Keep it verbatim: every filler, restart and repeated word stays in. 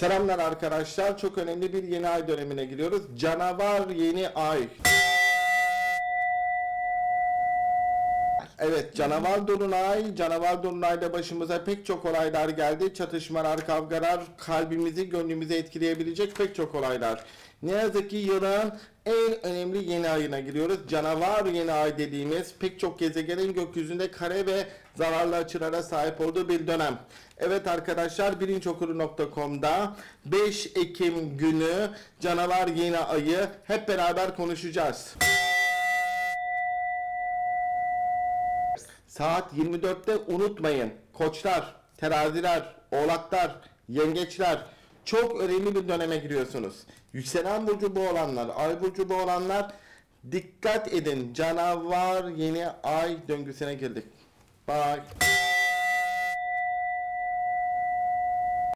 Selamlar arkadaşlar. Çok önemli bir yeni ay dönemine giriyoruz. Canavar yeni ay. Evet, canavar dolunay. Canavar dolunayda başımıza pek çok olaylar geldi. Çatışmalar, kavgalar, kalbimizi, gönlümüzü etkileyebilecek pek çok olaylar. Ne yazık ki yılın en önemli yeni ayına giriyoruz. Canavar yeni ay dediğimiz pek çok gezegenin gökyüzünde kare ve zararlı açılara sahip olduğu bir dönem. Evet arkadaşlar, bilinçokuru nokta com'da beş Ekim günü canavar yeni ayı hep beraber konuşacağız. Saat yirmi dörtte unutmayın. Koçlar, teraziler, oğlaklar, yengeçler, çok önemli bir döneme giriyorsunuz. Yükselen burcu bu olanlar, ay burcu bu olanlar, dikkat edin. Canavar yeni ay döngüsüne girdik. Bye.